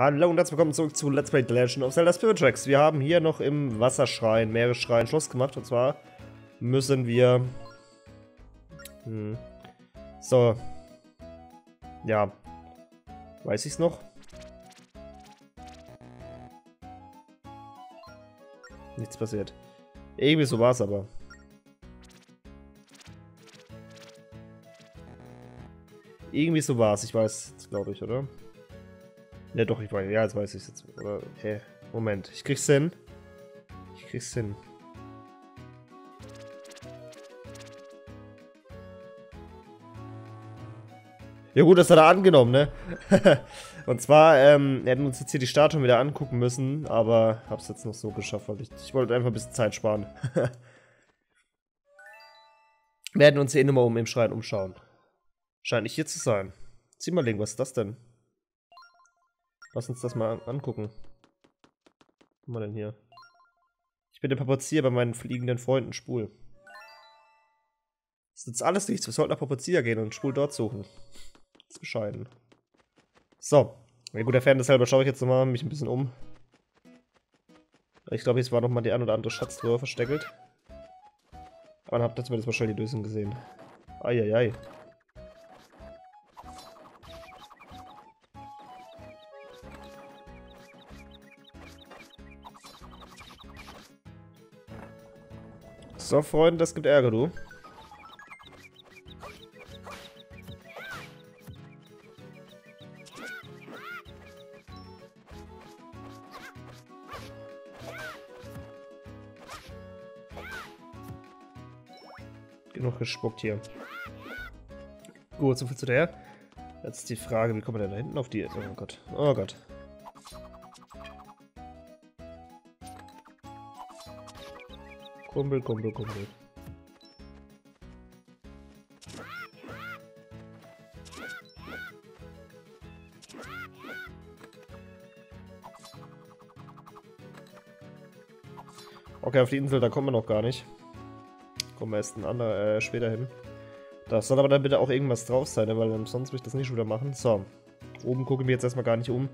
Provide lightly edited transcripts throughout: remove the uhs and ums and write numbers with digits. Hallo und herzlich willkommen zurück zu Let's Play The Legend of Zelda Spirit Tracks. Wir haben hier noch im Wasserschrein, Meeresschrein, Schloss gemacht. Und zwar müssen wir... So. Ja. Weiß ich's noch? Nichts passiert. Irgendwie so war's aber. Irgendwie so war's, ich weiß, glaube ich, oder? Ja doch, ich weiß, ja, jetzt weiß ich es jetzt. Oder, hey, Moment, ich krieg's hin. Ich krieg's hin. Ja gut, das hat er angenommen, ne? Und zwar, wir hätten uns jetzt hier die Statuen wieder angucken müssen, aber hab's jetzt noch so geschafft, weil ich wollte einfach ein bisschen Zeit sparen. Wir hätten uns hier nochmal im Schrein umschauen. Scheint nicht hier zu sein. Zieh mal links, was ist das denn? Lass uns das mal angucken. Was haben wir denn hier? Ich bin der Papuchia bei meinen fliegenden Freunden Spul. Das ist jetzt alles nichts. Wir sollten nach Papuchia gehen und Spul dort suchen. Das ist bescheiden. So. Ja gut, der Fan deshalb schaue ich jetzt nochmal mich ein bisschen um. Ich glaube, jetzt war nochmal die ein oder andere Schatztruhe versteckelt. Aber dann habt ihr zumindest mal schnell die Lösung gesehen. Eieiei. So, Freunde, das gibt Ärger, du. Genug gespuckt hier. Gut, so viel zu der. Jetzt ist die Frage, wie kommen wir denn da hinten auf die... Oh Gott, oh Gott. Kumpel, Kumpel, Kumpel. Okay, auf die Insel, da kommen wir noch gar nicht. Kommen wir erst ein anderer, später hin. Da soll aber dann bitte auch irgendwas drauf sein, weil sonst will ich das nicht schon wieder machen. So, oben gucke ich mir jetzt erstmal gar nicht um.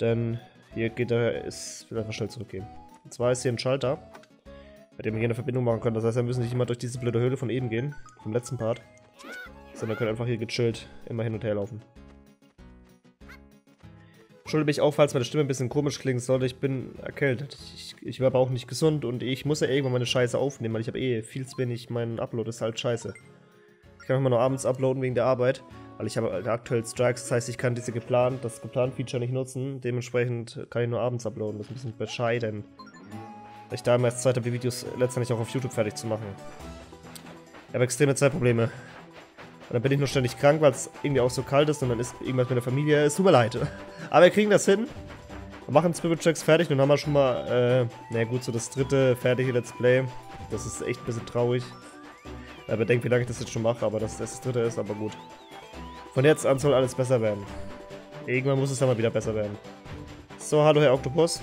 Denn hier geht er, ich will einfach schnell zurückgehen. Und zwar ist hier ein Schalter, mit dem wir hier eine Verbindung machen können. Das heißt, wir müssen nicht immer durch diese blöde Höhle von eben gehen, vom letzten Part, sondern können einfach hier gechillt immer hin und her laufen. Entschuldige mich auch, falls meine Stimme ein bisschen komisch klingen sollte. Ich bin erkältet. Ich war aber auch nicht gesund und ich muss ja irgendwann meine Scheiße aufnehmen, weil ich habe eh viel zu wenig. Mein Upload ist halt scheiße. Ich kann immer nur abends uploaden wegen der Arbeit, weil ich habe aktuell Strikes. Das heißt, ich kann diese geplant Feature nicht nutzen. Dementsprechend kann ich nur abends uploaden. Das ist ein bisschen bescheiden. Ich da immer erst Zeit habe, die Videos letztendlich auch auf YouTube fertig zu machen. Ich habe extreme Zeitprobleme. Und dann bin ich nur ständig krank, weil es irgendwie auch so kalt ist und dann ist irgendwas mit der Familie. Es tut mir leid. Aber wir kriegen das hin. Wir machen Spirit Tracks fertig. Nun haben wir schon mal, naja gut, so das dritte fertige Let's Play. Das ist echt ein bisschen traurig. Aber denkt, wie lange ich das jetzt schon mache, aber dass das dritte ist, aber gut. Von jetzt an soll alles besser werden. Irgendwann muss es dann mal wieder besser werden. So, hallo Herr Oktopus.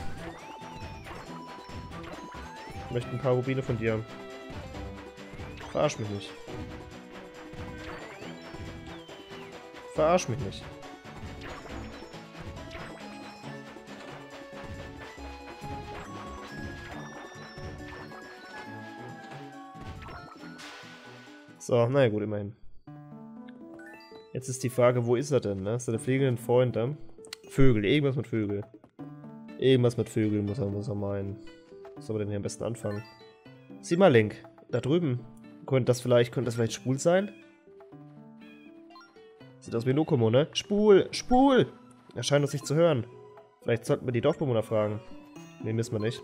Ich möchte ein paar Rubine von dir. Verarsch mich nicht. Verarsch mich nicht. So, naja gut, immerhin. Jetzt ist die Frage, wo ist er denn? Ne? Ist er der fliegende Freund dann? Vögel, irgendwas mit Vögel. Irgendwas mit Vögeln muss er meinen. Was soll man denn hier am besten anfangen? Sieh mal, Link. Da drüben. Könnte das vielleicht Spul sein? Sieht aus wie Lokomo, ne? Spul! Spul! Er scheint uns nicht zu hören. Vielleicht sollten wir die Dorfbewohner fragen. Ne, müssen wir nicht.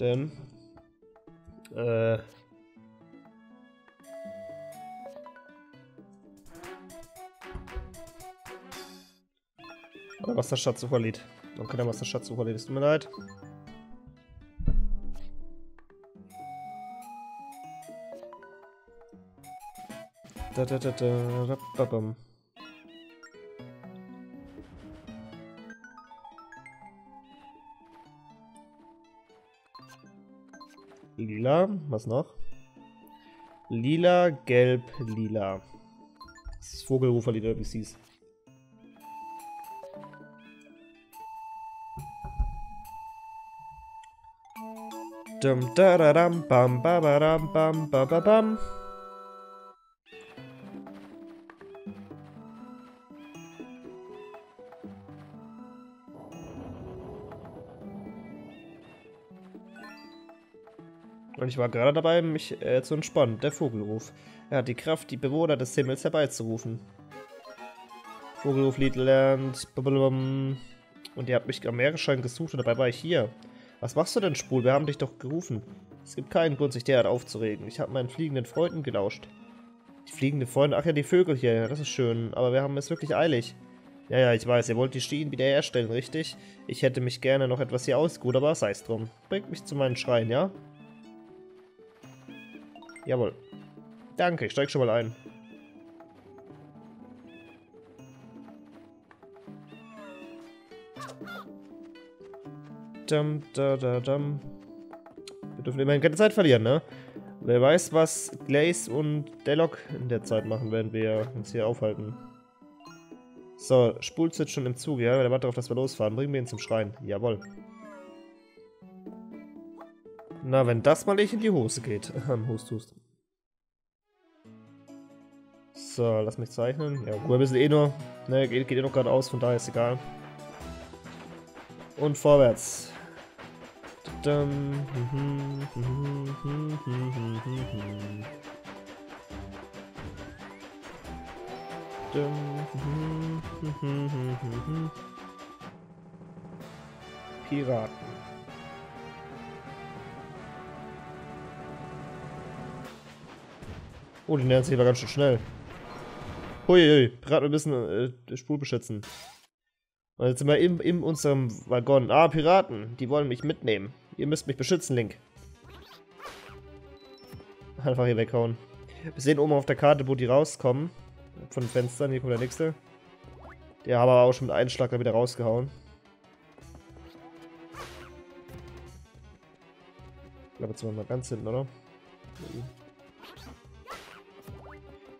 Denn... Was der Schatzsucher Lied. Dann kann er was der Schatzsucher Lied. Es tut mir leid. Lila, was noch? Lila, gelb, lila. Das ist Vogelruferlied, wie es hieß. Dum dadadam bam babadam bam bababam. Und ich war gerade dabei, mich zu entspannen. Der Vogelruf. Er hat die Kraft, die Bewohner des Himmels herbeizurufen. Vogelruflied lernt. Blablabam. Und ihr habt mich am Meeresschein gesucht und dabei war ich hier. Was machst du denn, Spul? Wir haben dich doch gerufen. Es gibt keinen Grund, sich derart aufzuregen. Ich habe meinen fliegenden Freunden gelauscht. Die fliegenden Freunde? Ach ja, die Vögel hier. Das ist schön. Aber wir haben es wirklich eilig. Ja, ja, ich weiß. Ihr wollt die Schienen wiederherstellen, richtig? Ich hätte mich gerne noch etwas hier ausgeruht, aber sei's drum. Bringt mich zu meinen Schrein, ja? Jawohl. Danke, ich steig schon mal ein. Dum, da, da, dum. Wir dürfen immerhin keine Zeit verlieren, ne? Wer weiß, was Glaze und Delock in der Zeit machen, wenn wir uns hier aufhalten. So, Spul sitzt schon im Zug, ja? Der wartet darauf, dass wir losfahren. Bringen wir ihn zum Schrein. Jawohl. Na, wenn das mal nicht in die Hose geht. Hust. So, lass mich zeichnen. Ja, gut, wir müssen eh nur. Ne, geht eh noch gerade aus, von daher ist egal. Und vorwärts. Piraten. Oh, die nähern sich aber ganz schön schnell. Uiuiui, Piraten ein bisschen Spul beschützen. Und jetzt sind wir in unserem Waggon. Ah, Piraten, die wollen mich mitnehmen. Ihr müsst mich beschützen, Link. Einfach hier weghauen. Wir sehen oben auf der Karte, wo die rauskommen. Von den Fenstern, hier kommt der nächste. Der haben aber auch schon mit einem Schlag da wieder rausgehauen. Ich glaube, jetzt sind wir mal ganz hinten, oder?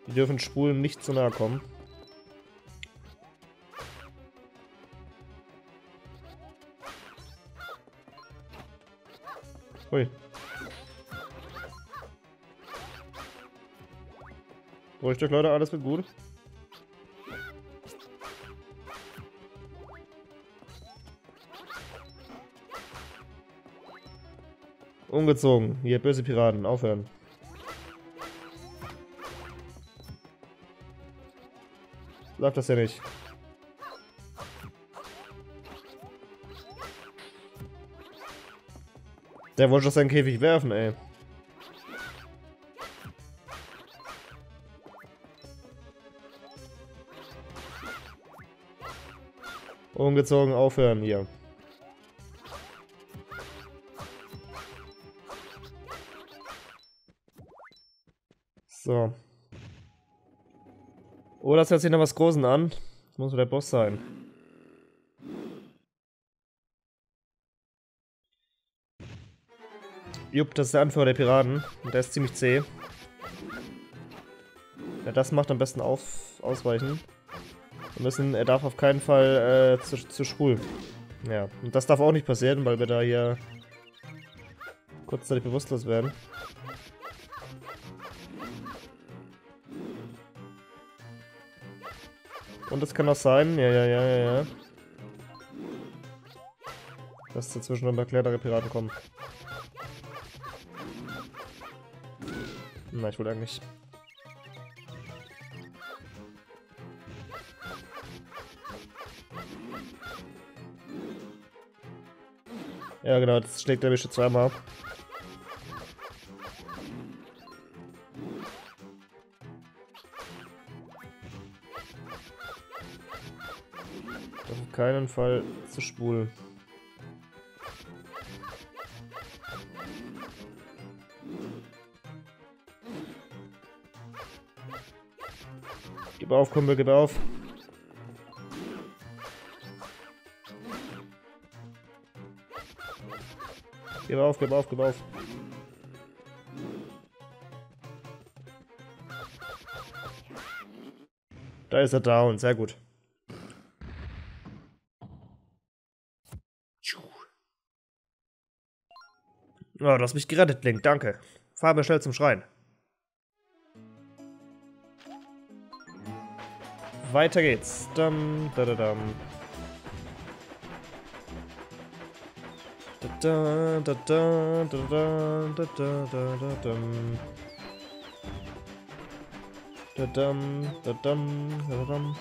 Die dürfen Spulen nicht zu nahe kommen. Hui. Beruhigt euch, Leute, alles wird gut. Umgezogen. Hier, böse Piraten, aufhören. Läuft das ja nicht. Der wollte doch seinen Käfig werfen, ey. Umgezogen, aufhören hier. So. Oh, das hört sich nach was Großem an. Das muss der Boss sein. Jupp, das ist der Anführer der Piraten. Und der ist ziemlich zäh. Wer das macht, am besten ausweichen. Wir müssen, er darf auf keinen Fall zu Spul. Ja, und das darf auch nicht passieren, weil wir da hier kurzzeitig bewusstlos werden. Und das kann auch sein, ja. Dass dazwischen noch ein paar kleinere Piraten kommen. Nein, ich wollte eigentlich. Ja, genau, das schlägt der Bischof zweimal ab. Auf keinen Fall zu Spul. Gib auf, Kumpel, gib auf. Gib auf, gib auf, gib auf. Da ist er down, sehr gut. Ja, du hast mich gerettet, Link, danke. Fahr mir schnell zum Schrein. Weiter geht's. Dum, da, da, dum. Da, da, da, da, da, da, da, da, da, dum. Da, dum, da, dum, da, dum.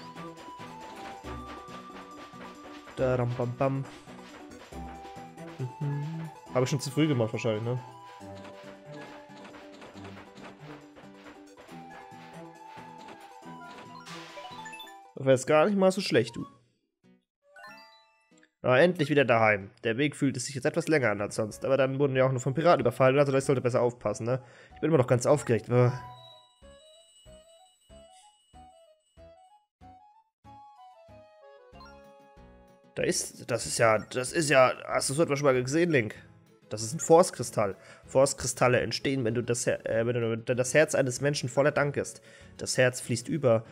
Da, dum, bam, bam. Habe ich schon zu früh gemacht wahrscheinlich, ne? Das war jetzt gar nicht mal so schlecht, du. Na, endlich wieder daheim. Der Weg fühlt es sich jetzt etwas länger an als sonst, aber dann wurden wir auch nur von Piraten überfallen, also ich sollte besser aufpassen, ne? Ich bin immer noch ganz aufgeregt. Das ist ja, hast du so etwas schon mal gesehen, Link? Das ist ein Forstkristall. Forstkristalle entstehen, wenn du das Herz eines Menschen voller Dank ist. Das Herz fließt über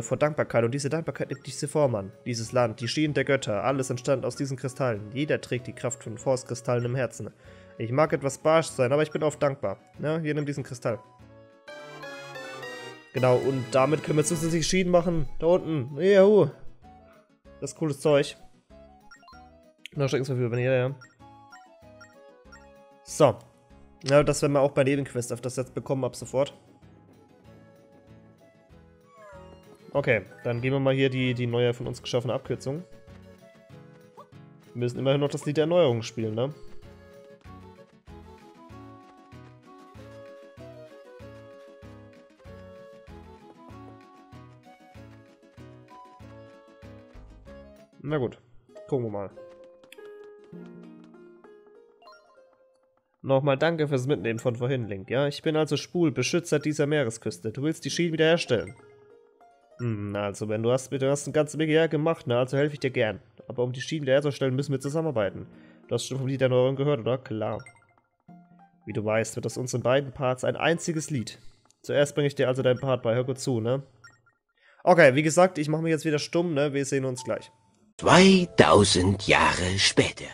vor Dankbarkeit und diese Dankbarkeit nimmt diese Form an. Dieses Land, die Schienen der Götter, alles entstand aus diesen Kristallen. Jeder trägt die Kraft von Forstkristallen im Herzen. Ich mag etwas barsch sein, aber ich bin oft dankbar. Ja, hier, nimm diesen Kristall. Genau, und damit können wir zusätzlich Schienen machen. Da unten. Juhu. Das ist cooles Zeug. Noch Schreckensverfügung, wenn ihr, ja. So. Ja, das werden wir auch bei Nebenquest auf das jetzt bekommen ab sofort. Okay, dann gehen wir mal hier die neue von uns geschaffene Abkürzung. Wir müssen immerhin noch das Lied der Erneuerung spielen, ne? Na gut, gucken wir mal. Nochmal danke fürs Mitnehmen von vorhin, Link. Ja, ich bin also Spul, Beschützer dieser Meeresküste. Du willst die Schienen wiederherstellen. Hm, also wenn du hast eine ganze Menge gemacht, ne? Also helfe ich dir gern. Aber um die Schienen wiederherzustellen, müssen wir zusammenarbeiten. Du hast schon vom Lied der Erneuerung gehört, oder? Klar. Wie du weißt, wird aus unseren beiden Parts ein einziges Lied. Zuerst bringe ich dir also deinen Part bei. Hör gut zu, ne? Okay, wie gesagt, ich mache mich jetzt wieder stumm, ne? Wir sehen uns gleich. 2000 Jahre später.